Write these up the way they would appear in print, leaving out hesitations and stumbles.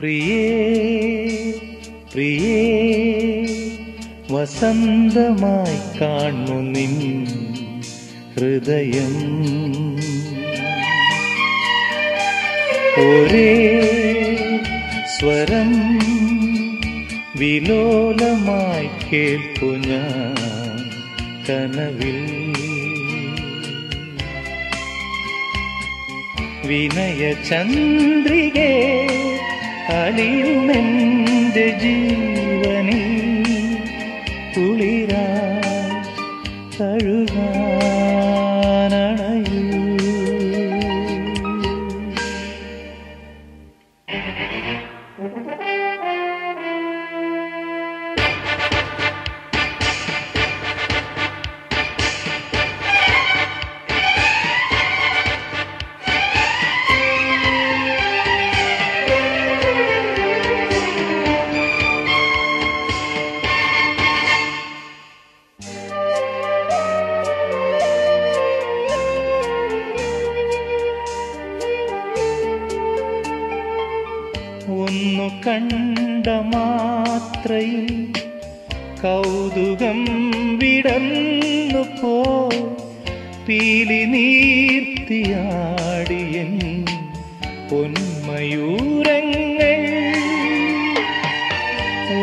പ്രിയേ പ്രിയേ വസന്തമായി കാണു നിൻ ഹൃദയം ഒരേ സ്വരം വിലോലമായി കേൾപ്പു ഞാൻ കനവിൽ വിനയചന്ദ്രികേ അലിയുമെന്റെ ജീവനിൽ കുളിരായി തഴുകാനണയൂ. ഒന്നു കണ്ട മാത്രയിൽ കൗതുകം വിടന്നു പോയി പീലി നീർത്തിയാടിയൻ പൊന്മയൂരങ്ങൾ.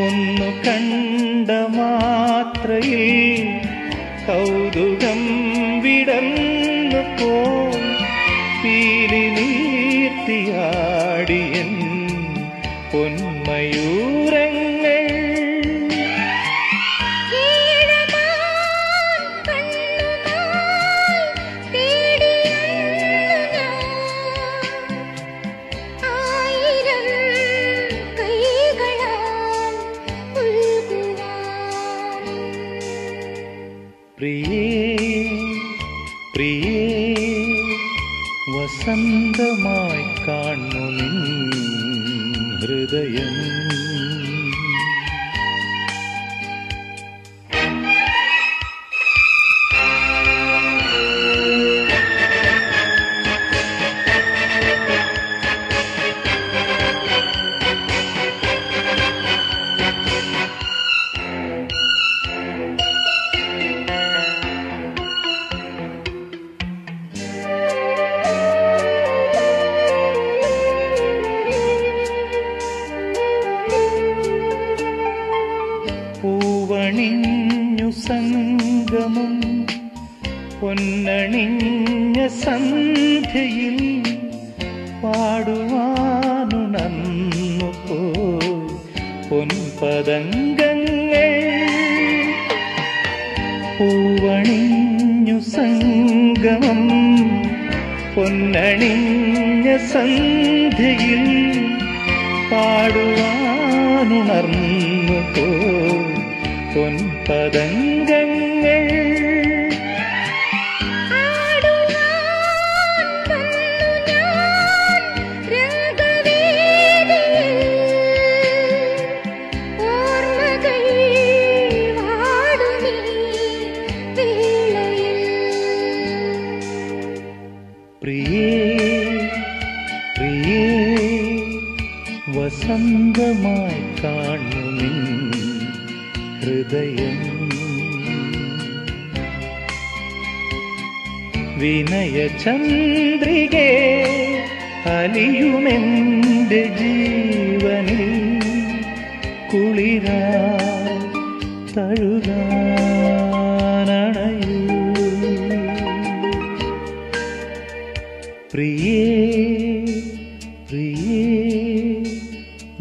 ഒന്നു കണ്ട മാത്രയിൽ കൗതുകം വിടന്നു പോയി പീലി നീർത്തിയാടിയൻ പൊന്മയൂരങ്ങൾ. പ്രിയേ പ്രിയേ വസന്തമായി കാണു ഹൃദയം. പൂവണിഞ്ഞു സംഗമം പൊന്നണിഞ്ഞ സന്ധ്യയിൽ പാടുവാനുണർന്നു പോയി പൊൻപതംഗങ്ങൾ. പൂവണിഞ്ഞു സംഗമം പൊന്നണിഞ്ഞ സന്ധ്യയിൽ പാടുവാനുണർന്നു പോയി പൊൻപതംഗങ്ങൾ. പ്രിയേ പ്രിയേ വസന്തമായി കാണു നിൻ ഹൃദയം വിനയചന്ദ്രികേ അലിയുമെന്റെ ജീവനിൽ കുളിരായി തഴുകാനണയൂ. പ്രിയേ പ്രിയേ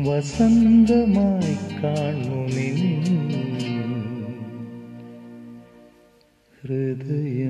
വസന്തമായി കാണു നിൻ ഹൃദയം.